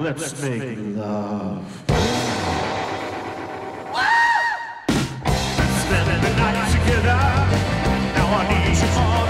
Let's make love. Spending the night together. Now I need you all.